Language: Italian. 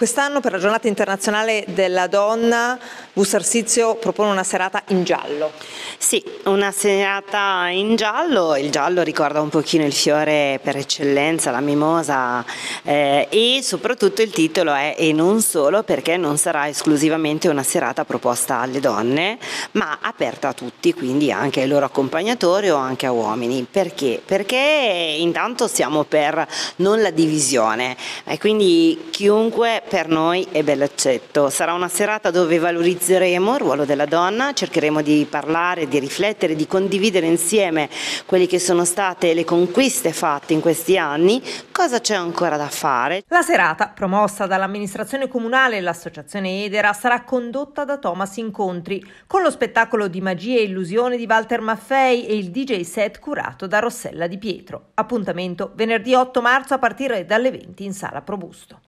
Quest'anno per la giornata internazionale della donna Busto Arsizio propone una serata in giallo. Sì, una serata in giallo, il giallo ricorda un pochino il fiore per eccellenza, la mimosa e soprattutto il titolo è "E non solo", perché non sarà esclusivamente una serata proposta alle donne ma aperta a tutti, quindi anche ai loro accompagnatori o anche a uomini. Perché? Perché intanto siamo per non la divisione e quindi chiunque per noi è ben accetto. Sarà una serata dove valorizzeremo il ruolo della donna, cercheremo di parlare, di riflettere, di condividere insieme quelle che sono state le conquiste fatte in questi anni, cosa c'è ancora da fare. La serata, promossa dall'amministrazione comunale e l'associazione Edera, sarà condotta da Thomas Incontri, con lo spettacolo di magia e illusione di Walter Maffei e il DJ set curato da Rossella Di Pietro. Appuntamento venerdì 8 marzo a partire dalle 20 in sala Pro Busto.